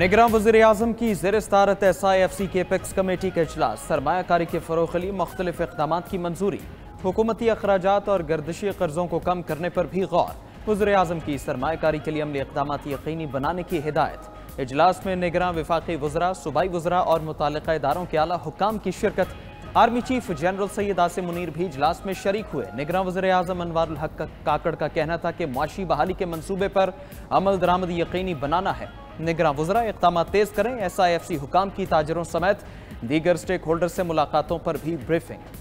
निगरान वज़ीर आज़म की ज़ेर सदारत SIFC के एपेक्स कमेटी का इजलास, सरमायाकारी के फ़रोग़ लिए मुख्तलिफ इक़दाम की मंजूरी, हुकूमती अखराजात और गर्दिशी कर्जों को कम करने पर भी गौर। वज़ीर आज़म की सरमायाकारी के लिए अमली इक़दाम यकीनी बनाने की हिदायत। इजलास में निगरान वफ़ाक़ी वज़रा, सूबाई वज़रा और मुताल्लिक़ा इदारों के आला हुक्काम की शिरकत। Army chief general Syed Asim Munir भी इजलास में शरीक हुए। निगरान वज़ीर आज़म अनवारुल हक काकड़ का कहना था कि मुआशी बहाली के मनसूबे पर अमल दरामद यकीनी बनाना है। निगरान वज़रा इक़दाम तेज़ करें। SIFC हुकाम की ताजरों समेत दीगर स्टेक होल्डर से मुलाकातों पर भी ब्रीफिंग।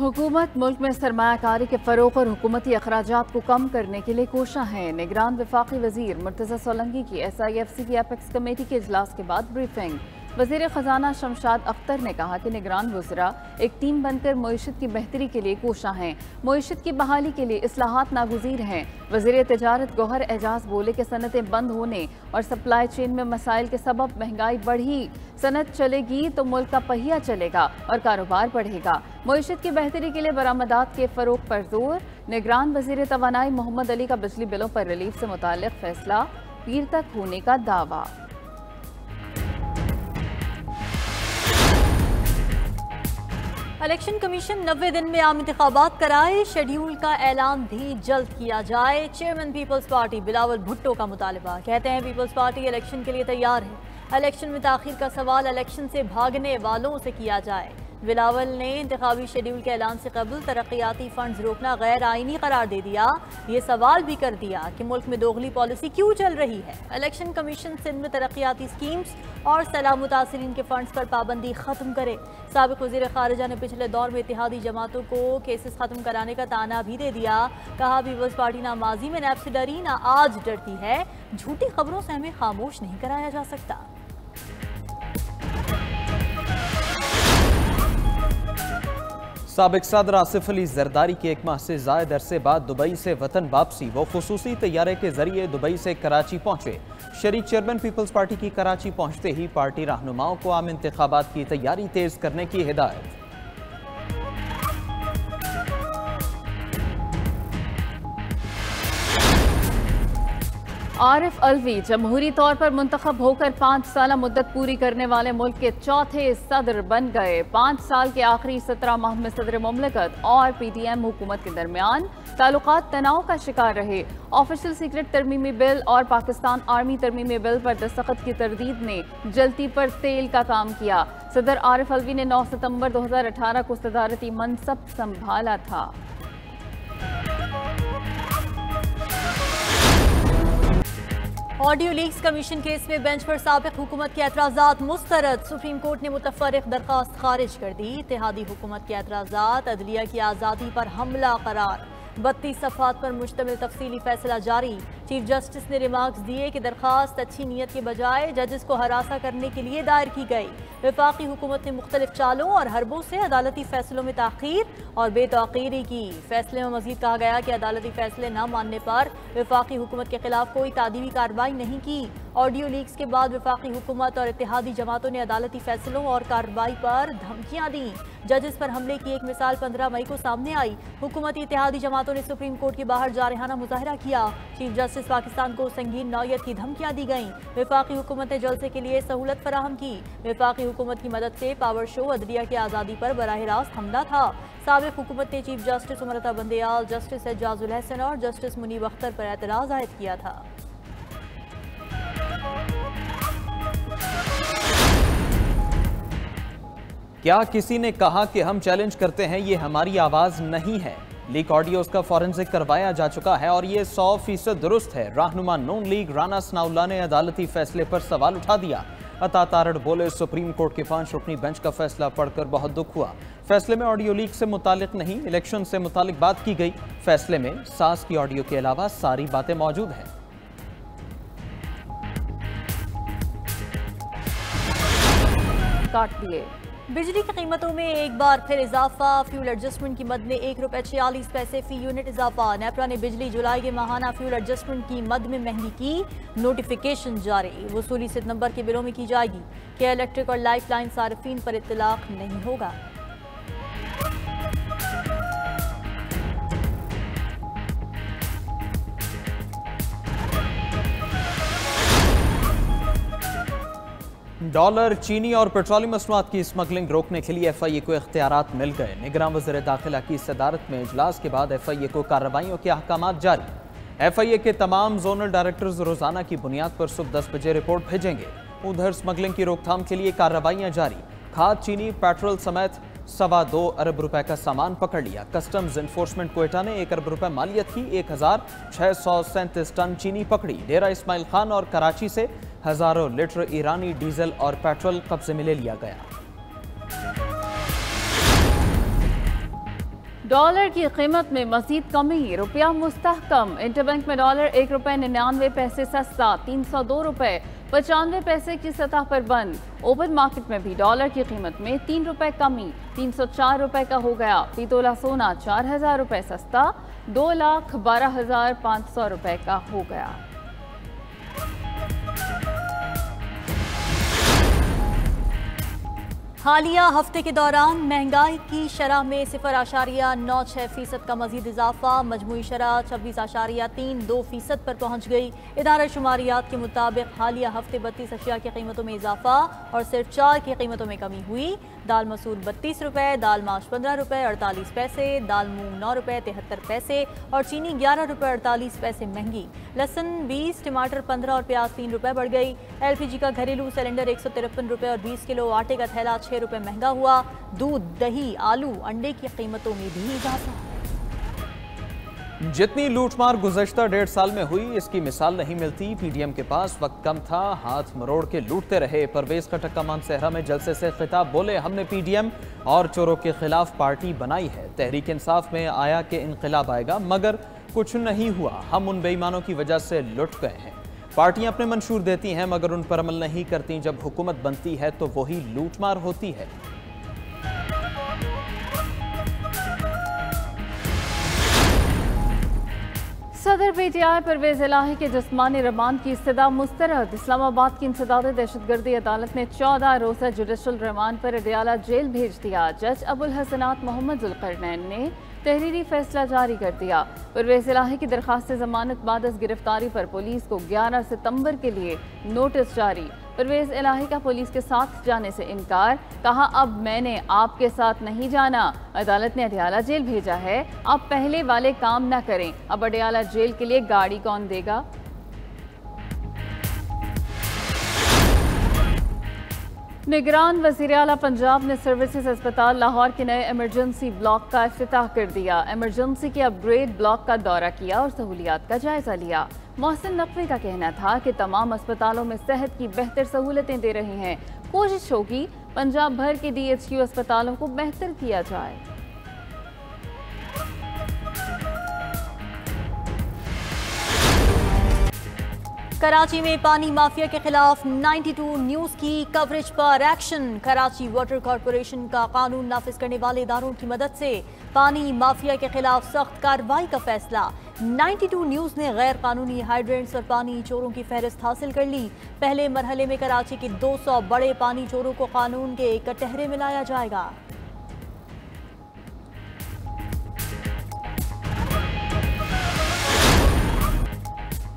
हुकूमत मुल्क में सरमायाकारी के फ़रोग़ और हुकूमती अखराजात को कम करने के लिए कोशा है। निगरान वफाकी वज़ीर मुर्तज़ा सोलंगी की SIFC की एपेक्स कमेटी के इजलास के बाद ब्रीफिंग। वज़ीर ख़जाना शमशाद अख्तर ने कहा कि निगरान वज़रा एक टीम बनकर मईशत की बेहतरी के लिए कोशा हैं, मईशत की बहाली के लिए इस्लाहात नागुज़ीर हैं। वज़ीर तजारत गौहर एजाज बोले कि सनतें बंद होने और सप्लाई चेन में मसाइल के सबब महंगाई बढ़ी, सनत चलेगी तो मुल्क का पहिया चलेगा और कारोबार बढ़ेगा। मईशत की बेहतरी के लिए बरामदात के फ़रोग़ पर जोर। निगरान वज़ीर तवानाई मोहम्मद अली का बिजली बिलों पर रिलीफ से मुताल्लिक़ फैसला पीर तक होने का दावा। इलेक्शन कमीशन 90 दिन में आम इंतखाबात कराए, शेड्यूल का ऐलान भी जल्द किया जाए। Chairman Peoples Party Bilawal Bhutto का मुतालबा, कहते हैं पीपल्स पार्टी इलेक्शन के लिए तैयार है, इलेक्शन में ताखिर का सवाल इलेक्शन से भागने वालों से किया जाए। बिलावल ने इंतखाबी शेड्यूल के ऐलान से कबल तरक्याती फंड्स रोकना गैर आइनी करार दे दिया, ये सवाल भी कर दिया कि मुल्क में दोगली पॉलिसी क्यों चल रही है। इलेक्शन कमीशन सिंध में तरक्याती स्कीम्स और सलाह मुतासरीन के फंड्स पर पाबंदी ख़त्म करे। साबिक़ वज़ीर ख़ारिजा ने पिछले दौर में इतिहादी जमातों को केसेस ख़त्म कराने का ताना भी दे दिया। कहा पीपल्स पार्टी ना माजी में नैब से डरी ना आज डरती है, झूठी खबरों से हमें खामोश नहीं कराया जा सकता। साबिक़ सदर आसिफ अली जरदारी के एक माह से ज़ायद अरसे बाद दुबई से वतन वापसी, वो ख़ुसूसी तैयारे के ज़रिए दुबई से कराची पहुँचे। शरीक चेयरमैन पीपल्स पार्टी की कराची पहुँचते ही पार्टी रहनुमाओं को आम इंतखाबात की तैयारी तेज़ करने की हिदायत। आरिफ अलवी जमहूरी तौर पर मुंतखब होकर 5 साल मुद्दत पूरी करने वाले मुल्क के चौथे सदर बन गए। 5 साल के आखिरी 17 माह में सदर मुमलकत और PDM हुकूमत के दरमियान ताल्लुकात तनाव का शिकार रहे। ऑफिशियल सीक्रेट तरमीमी बिल और पाकिस्तान आर्मी तरमीमी बिल पर दस्तखत की तरदीद ने जलती पर तेल का काम किया। सदर आरिफ अलवी ने 9 सितम्बर 2018 को सदारती मनसब संभाला था। ऑडियो लीक्स कमीशन केस में बेंच पर साबिक़ हुकूमत के एतराज़ात मुस्तरद, सुप्रीम कोर्ट ने मुतफ़र्रिक़ दरख्वास्त खारिज कर दी। इत्तेहादी हुकूमत के एतराज़ात, अदलिया की आज़ादी पर हमला करार। 32 सफ़ात पर मुश्तमिल तफसीली फैसला जारी। चीफ जस्टिस ने रिमार्क्स दिए कि दरख्वास्त अच्छी नीयत के बजाय जजेस को हरासा करने के लिए दायर की गई। वफाकी हुकूमत ने मुख्तलिफ चालों और हरबों से अदालती फ़ैसलों में ताख़ीर और बेतौक़ीरी की। फैसले में मज़ीद कहा गया कि अदालती फ़ैसले न मानने पर वफाकी हुकूमत के खिलाफ कोई तादीवी कार्रवाई नहीं की। ऑडियो लीक्स के बाद वफाकी हुकूमत और इत्तेहादी जमातों ने अदालती फ़ैसलों और कार्रवाई पर धमकियाँ दीं। जजेस पर हमले की एक मिसाल 15 मई को सामने आई। हुकूमती इत्तेहादी जमातों ने सुप्रीम कोर्ट के बाहर जारहाना मुजाहरा किया। चीफ जस्टिस पाकिस्तान को संगीन नौयत की धमकियाँ दी गईं। वफाकी हुकूमत ने जलसे के लिए सहूलत फराहम की। वफाकी हुकूमत की मदद से पावर शो अदलिया की आज़ादी पर बराह रास्त हमला था। साबिक़ हुकूमत ने chief justice Umar Ata Bandial, justice Ejazul Hasan और जस्टिस मुनीब अख्तर पर एतराज़ आयद किया था। क्या किसी ने कहा कि हम चैलेंज करते हैं, ये हमारी आवाज़ नहीं है। लीक ऑडियो उसका फॉरेंसिक करवाया जा चुका है और ये 100% दुरुस्त है। रहनुमा नून लीग राना सनाउल्लाह ने अदालती फैसले पर सवाल उठा दिया। अता तारड़ बोले, सुप्रीम कोर्ट के 5 रुकनी बेंच का फैसला पढ़कर बहुत दुख हुआ। फैसले में ऑडियो लीक से मुतालिक नहीं, इलेक्शन से मुतालिक बात की गई। फैसले में सास की ऑडियो के अलावा सारी बातें मौजूद हैं। काट दिए। बिजली की कीमतों में एक बार फिर इजाफा, फ्यूल एडजस्टमेंट की मद में ₹1.46 फी यूनिट इजाफा। नेपरा ने बिजली जुलाई के माहाना फ्यूल एडजस्टमेंट की मद में महंगी की। नोटिफिकेशन जारी, वसूली सितंबर के बिलों में की जाएगी। के इलेक्ट्रिक और लाइफ लाइन सार्फिन पर इतलाक नहीं होगा। डॉलर, चीनी और पेट्रोलियम मसनूआत की स्मगलिंग रोकने के लिए एफआईए को इख्तियारात मिल गए। निगरान वज़ीर दाखिला की सदारत में इजलास के बाद एफआईए को कार्रवाइयों के अहकाम जारी। एफआईए के तमाम जोनल डायरेक्टर्स रोजाना की बुनियाद पर सुबह 10 बजे रिपोर्ट भेजेंगे। उधर स्मगलिंग की रोकथाम के लिए कार्रवाइयाँ जारी। खाद, चीनी, पेट्रोल समेत 2.25 अरब रुपए का सामान पकड़ लिया। कस्टम्स इन्फोर्समेंट कोयटा ने 1 अरब रुपए मालियत की 1637 टन चीनी पकड़ी। डेरा इस्माइल खान और कराची से हजारों लीटर ईरानी डीजल और पेट्रोल कब्जे में ले लिया गया। डॉलर की कीमत में मजीद कमी, रुपया मुस्तहकम। इंटरबैंक में डॉलर 1.99 रुपए सस्ता, 302.95 रुपए की सतह पर बंद। ओपन मार्केट में भी डॉलर की कीमत में 3 रुपए कमी, 304 रुपए का हो गया। पीतोला सोना 4000 रुपए सस्ता, 2,12,500 रुपए का हो गया। हालिया हफ्ते के दौरान महंगाई की शरह में 0.96% का मजीद इजाफा, मजमूई शरह 26.32% पर पहुँच गई। इदारा शुमारियात के मुताबिक हालिया हफ्ते 32 अशिया की कीमतों में इजाफा और सिर्फ 4 की कीमतों में कमी हुई। दाल मसूर 32 रुपए, दाल माश 15 रुपए 48 पैसे, दाल मूंग 9 रुपए 73 पैसे और चीनी 11 रुपए 48 पैसे महंगी। लहसुन 20, टमाटर 15 और प्याज 3 रुपए बढ़ गई। LPG का घरेलू सिलेंडर 153 रुपए और 20 किलो आटे का थैला 6 रुपए महंगा हुआ। दूध, दही, आलू, अंडे की कीमतों में भी इजाफा। जितनी लूटमार गुज़श्ता 1.5 साल में हुई, इसकी मिसाल नहीं मिलती। PDM के पास वक्त कम था, हाथ मरोड़ के लूटते रहे। परवेज खट्टक का मानसहरा में जलसे से खिताब, बोले हमने PDM और चोरों के खिलाफ पार्टी बनाई है। तहरीक इंसाफ में आया कि इनकलाब आएगा, मगर कुछ नहीं हुआ। हम उन बेईमानों की वजह से लुट गए हैं। पार्टियां अपने मंशूर देती हैं मगर उन पर अमल नहीं करती। जब हुकूमत बनती है तो वही लूटमार होती है। सदर PTI परवेज इलाही के जिस्मानी रिमांड की इस्तदा मुस्तरद। इस्लामाबाद की इंसदाद दहशतगर्दी अदालत ने 14 रोज़ा जुडिशल रिमांड पर अडियाला जेल भेज दिया। जज अबुल हसनात मोहम्मद जुलकरनैन ने तहरीरी फैसला जारी कर दिया। परवेज इलाही की दरख्वास्त जमानत बादस गिरफ्तारी पर पुलिस को 11 सितंबर के लिए नोटिस जारी। परवेज इलाही का पुलिस के साथ जाने से इनकार, कहा अब मैंने आपके साथ नहीं जाना। अदालत ने अडियाला जेल भेजा है, आप पहले वाले काम ना करें। अब अडियाला जेल के लिए गाड़ी कौन देगा। निगरान वज़ीर आला पंजाब ने सर्विसेज अस्पताल लाहौर के नए इमरजेंसी ब्लॉक का इफ्तिताह कर दिया। इमरजेंसी के अपग्रेड ब्लॉक का दौरा किया और सहूलियात का जायजा लिया। मोहसिन नकवी का कहना था कि तमाम अस्पतालों में सेहत की बेहतर सहूलतें दे रहे हैं। कोशिश होगी पंजाब भर के DHQ अस्पतालों को बेहतर किया जाए। कराची में पानी माफिया के खिलाफ 92 न्यूज़ की कवरेज पर एक्शन। कराची वाटर कॉरपोरेशन का कानून नाफिज करने वाले इदारों की मदद से पानी माफिया के खिलाफ सख्त कार्रवाई का फैसला। 92 न्यूज़ ने गैर कानूनी हाइड्रेंट्स और पानी चोरों की फहरिस्त हासिल कर ली। पहले मरहले में कराची के 200 बड़े पानी चोरों को कानून के कटहरे में लाया जाएगा।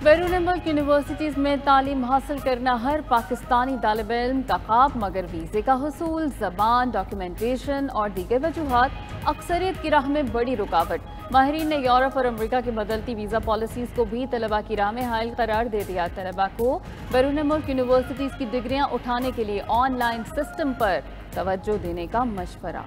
बैरून मुल्क यूनिवर्सिटीज़ में तालीम हासिल करना हर पाकिस्तानी तालिब इल्म का ख्वाब, मगर वीज़े का हुसूल, ज़बान, डॉक्यूमेंटेशन और दीगर वजूहात अक्सरियत की राह में बड़ी रुकावट। माहरीन ने यूरोप और अमरीका की बदलती वीज़ा पॉलिसीज़ को भी तलबा की राह में हायल करार दे दिया। तलबा को बैरून मुल्क यूनिवर्सिटीज़ की डिग्रियाँ उठाने के लिए ऑनलाइन सिस्टम पर तवज्जो देने का मशवरा।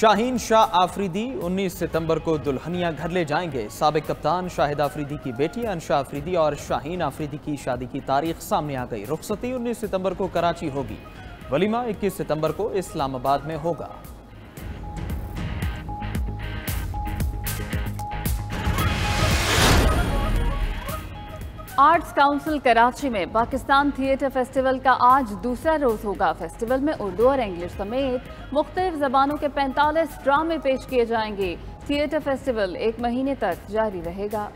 शाहीन शाह आफरीदी 19 सितंबर को दुल्हनिया घर ले जाएंगे। साबिक कप्तान शाहिद आफरीदी की बेटी अंशा आफरीदी और शाहीन आफरीदी की शादी की तारीख सामने आ गई। रुखसती 19 सितंबर को कराची होगी। वलीमा 21 सितंबर को इस्लामाबाद में होगा। आर्ट्स काउंसिल कराची में पाकिस्तान थिएटर फेस्टिवल का आज दूसरा रोज़ होगा। फेस्टिवल में उर्दू और इंग्लिश समेत मुख्तलिफ ज़बानों के 45 ड्रामे पेश किए जाएंगे। थिएटर फेस्टिवल 1 महीने तक जारी रहेगा।